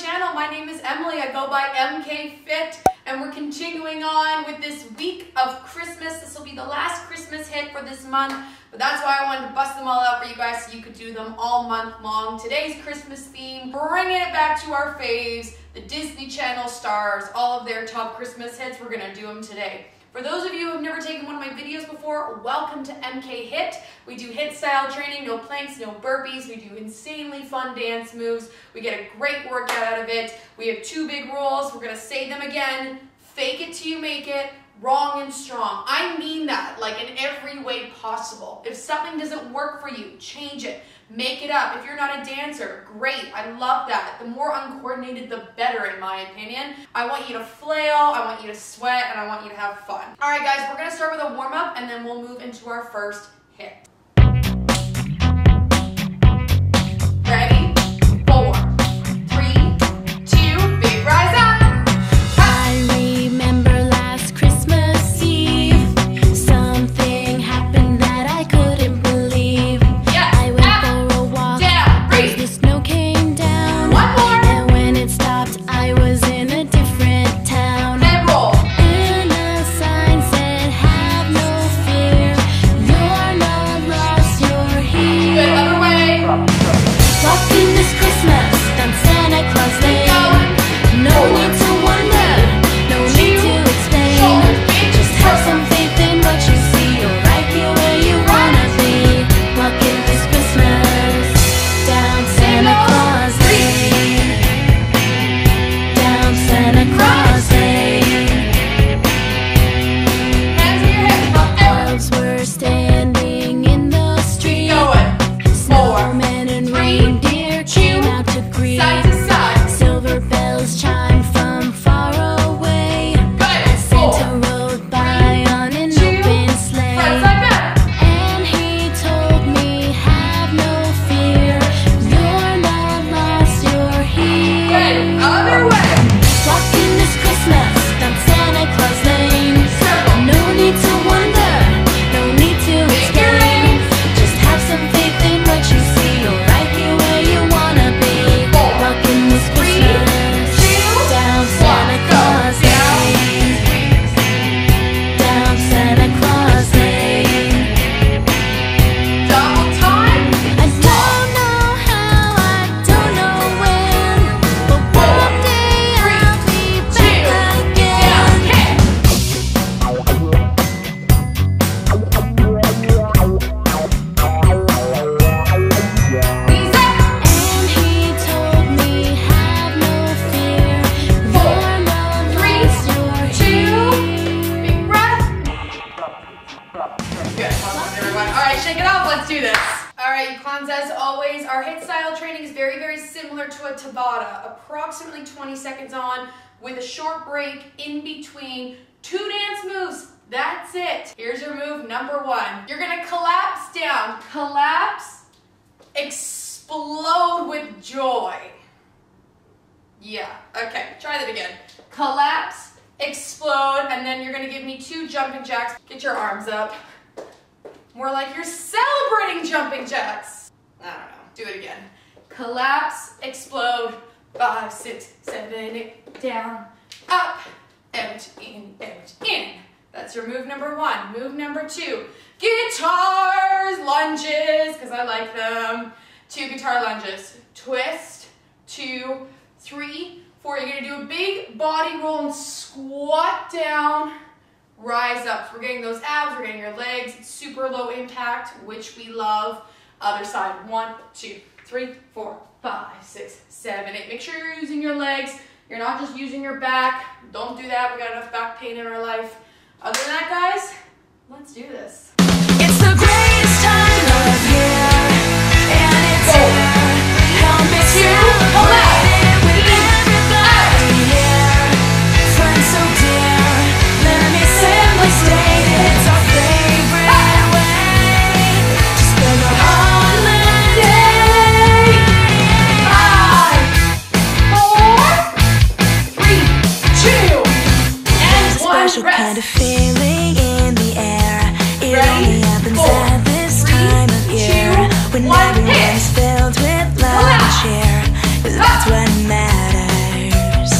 Channel. My name is Emily. I go by MK Hit, and we're continuing on with this week of Christmas. This will be the last Christmas hit for this month, but that's why I wanted to bust them all out for you guys so you could do them all month long. Today's Christmas theme, bringing it back to our faves, the Disney Channel stars, all of their top Christmas hits. We're gonna do them today. For those of you who have never taken one of my videos before, welcome to MK Hit. We do HIIT style training, no planks, no burpees. We do insanely fun dance moves. We get a great workout out of it. We have two big rules. We're gonna say them again. Fake it till you make it. Wrong and strong. I mean that, like, in every way possible. If something doesn't work for you, change it. Make it up. If you're not a dancer, great. I love that. The more uncoordinated, the better, in my opinion. I want you to flail, I want you to sweat, and I want you to have fun. All right, guys, we're gonna start with a warm-up, and then we'll move into our first hit. As always, our HIIT style training is very similar to a Tabata, approximately 20 seconds on with a short break in between two dance moves. That's it. Here's your move number one. You're gonna collapse down, collapse, explode with joy. Yeah, okay, try that again. Collapse, explode, and then you're gonna give me two jumping jacks. Get your arms up. More like you're celebrating jumping jacks. I don't know. Do it again. Collapse, explode, 5, 6, 7, 8, down, up, out, in, out, in. That's your move number one. Move number two, guitars, lunges, because I like them. Two guitar lunges. Twist, 2, 3, 4. You're going to do a big body roll and squat down, rise up. So we're getting those abs, we're getting your legs. It's super low impact, which we love. Other side, 1, 2, 3, 4, 5, 6, 7, 8. Make sure you're using your legs. You're not just using your back. Don't do that, we got enough back pain in our life. Other than that, guys, let's do this. It's the greatest time of year, and it's here. Help me celebrate. It's our favorite way to spend our happens at this time of year, when everyone's filled with love and cheer, cause that's what matters.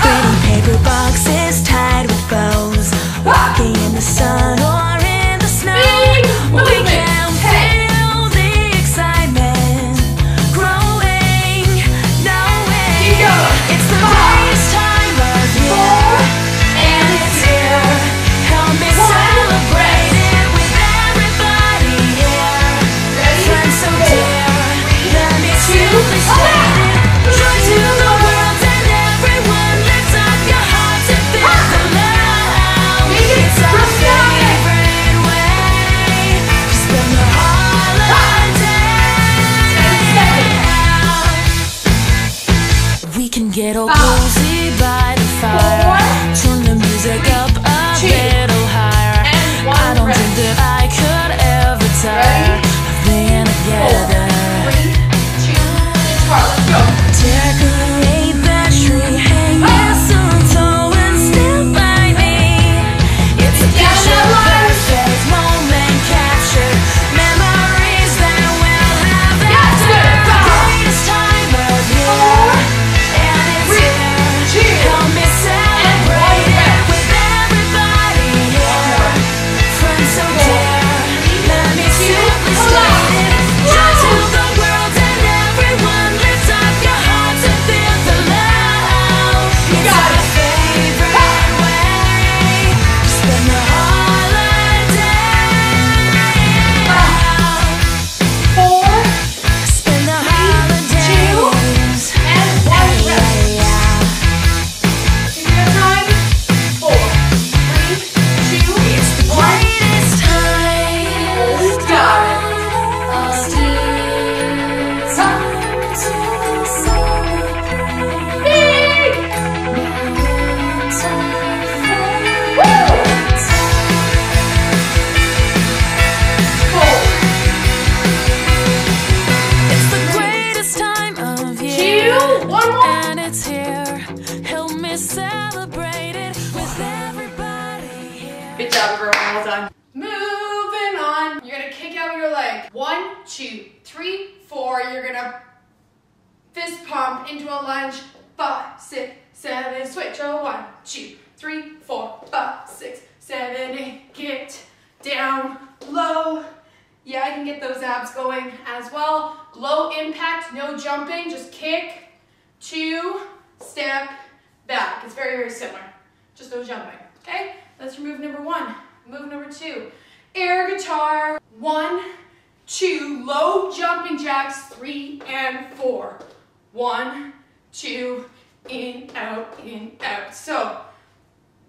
Pretty paper boxes tied with bows, walking in the sun or in the snow. We can feel the excitement growing, knowing it's the greatest time of year, and it's here. Help me celebrate it with everybody here. Friends so dear, let me truly state it. Joy to the world and everyone, lift up your heart to feel the love. It's our favorite way to spend the holiday. We can get all cozy by the fire, turn the music up a little higher. I don't think that I could ever tire of being together. Decorate the tree, hang mistletoe and stand by me. It's a picture-perfect moment captured, memories that we'll have after. The greatest time of year, and it's here. Help me celebrate it with everybody here. Friends so dear, let me simply state it. Joy to the world and everyone, lift up your heart to feel the love. It's our favorite way to spend the holiday. Spend the holidays. It's the greatest time of year, and it's here. Help me celebrate it with everybody here. Good job, everyone. Well done. Moving on. You're gonna kick out your leg. 1, 2, 3, 4. You're gonna fist pump into a lunge. 5, 6, 7. Switch. 1, 2, 3, 4, 5, 6, 7, 8. Get down low. Yeah, I can get those abs going as well. Low impact, no jumping, just kick, 2, step back. It's very, very similar. Just no jumping, okay? That's your move number 1. Move number 2, air guitar, 1, 2, low jumping jacks, 3 and 4. 1, 2, in, out, in, out. So,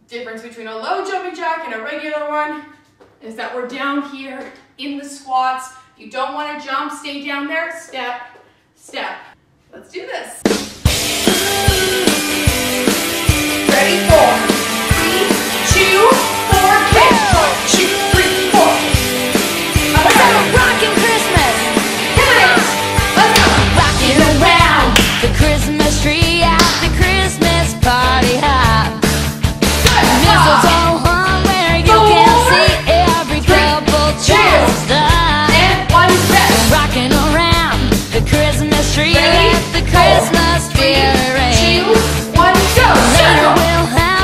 difference between a low jumping jack and a regular one is that we're down here in the squats. You don't want to jump, stay down there, step, step. Let's do this. Ready, 4, 3, 2, 4, kick, 1, 2, 3, 4. Let's have a rockin' Christmas. Come on, let's go. Rockin' around the Christmas tree at the Christmas party hop. Mistletoe hung where you can see every couple just up. Rockin' around the Christmas tree at the Christmas parade. 3, 2, 1, go! Later we'll have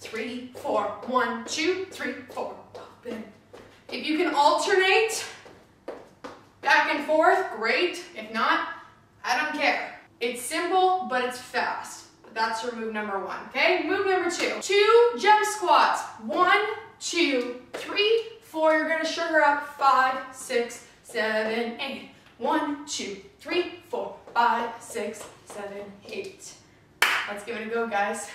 3, 4, 1, 2, 3, 4. If you can alternate back and forth, great. If not, I don't care. It's simple, but it's fast. That's your move number one, okay? Move number two, 2 jump squats. 1, 2, 3, 4. You're gonna sugar up 5, 6, 7, 8. 1, 2, 3, 4, 5, 6, 7, 8. Let's give it a go, guys.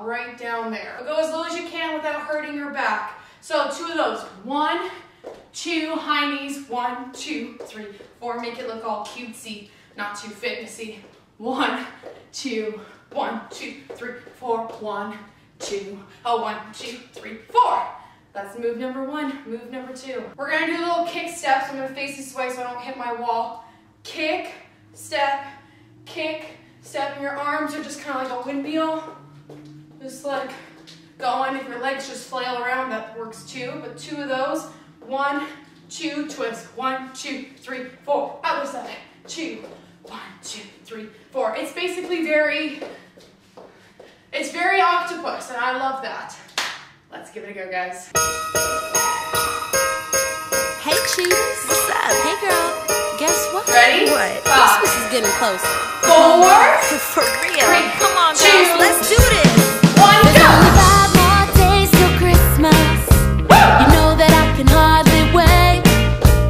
Right down there. Go as low as you can without hurting your back. So 2 of those. 1, 2, high knees. 1, 2, 3, 4. Make it look all cutesy, not too fitnessy. 1, 2, 1, 2, 3, 4. 1, 2, oh, 1, 2, 3, 4. That's move number 1. Move number 2. We're gonna do little kick steps. I'm gonna face this way so I don't hit my wall. Kick, step, kick, step, and your arms are just kind of like a windmill. Just like going. If your legs just flail around, that works too. But two of those. One, two, twist. One, two, three, four. Other side. Two, one, two, three, four. It's basically very octopus, and I love that. Let's give it a go, guys. Hey, Cheese. What's up? Hey, girl. Guess what? Ready? What? This is getting close. Four. For real. Three, come on, two, guys. Let's do this. One, go. There's only 5 more days till Christmas. Woo! You know that I can hardly wait.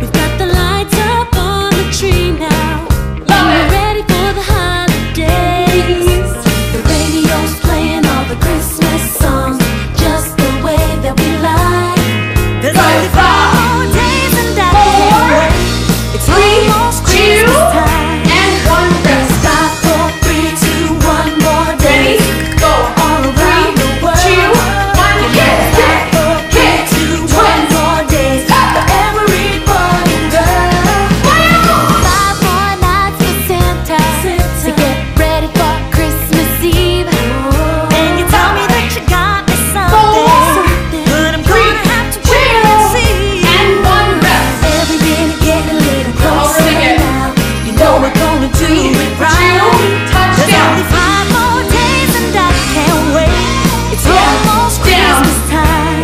We've got the lights up on the tree now. Love it. We're ready for the holidays. The radio's playing all the Christmas songs, just the way that we like. There's only 5 more days and I can't wait. It's almost Christmas time.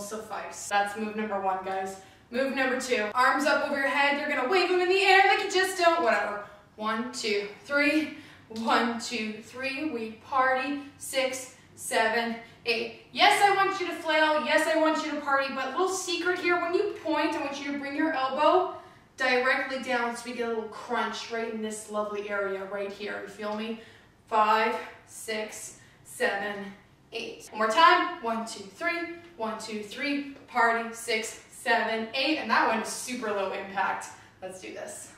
Suffice. That's move number 1, guys. Move number 2, arms up over your head. You're gonna wave them in the air like you just don't, whatever. 1, 2, 3. 1, 2, 3. We party. 6, 7, 8. Yes, I want you to flail. Yes, I want you to party. But a little secret here, when you point, I want you to bring your elbow directly down so we get a little crunch right in this lovely area right here. You feel me? 5, 6, 7, 8. One more time. 1, 2, 3. 1, 2, 3, party, 6, 7, 8, and that one is super low impact. Let's do this.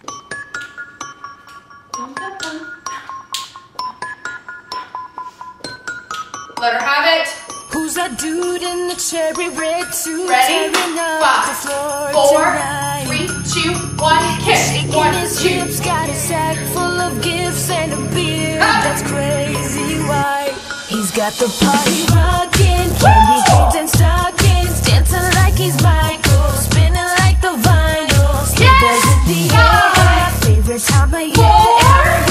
Let her have it. Who's that dude in the cherry red suit? Ready? 5, 4, 3, 2, 1, kiss. 1, 2. He's got a sack full of gifts and a beer. That's crazy, why? He's got the party rockin', candy canes and stockings, dancing like he's Michael, spinning like the vinyl. Slippers in the air, favorite time of year.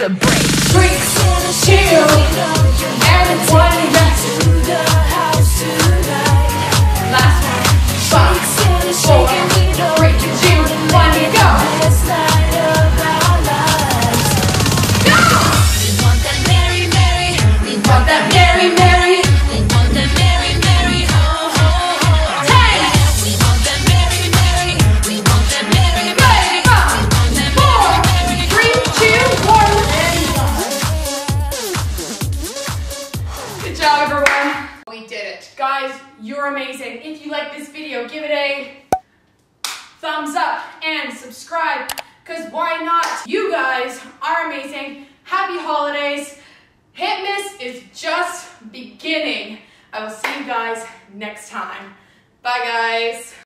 take a break. Drinks and a chill. Everybody back to the house tonight. Last night. 5, 4, 3, 2, 1, and go. Last night of our lives. Go! We want that merry, merry. We want that merry, merry. We want that merry, merry. Ho, ho, ho. Hey! We want that merry, merry. We want that merry, merry. 5, 4, 3, 2, 1. And good job, everyone. We did it. Guys, you're amazing. If you like this video, give it a thumbs up and subscribe, because why not? You guys are amazing. Happy holidays. HIITmas is just beginning. I will see you guys next time. Bye, guys.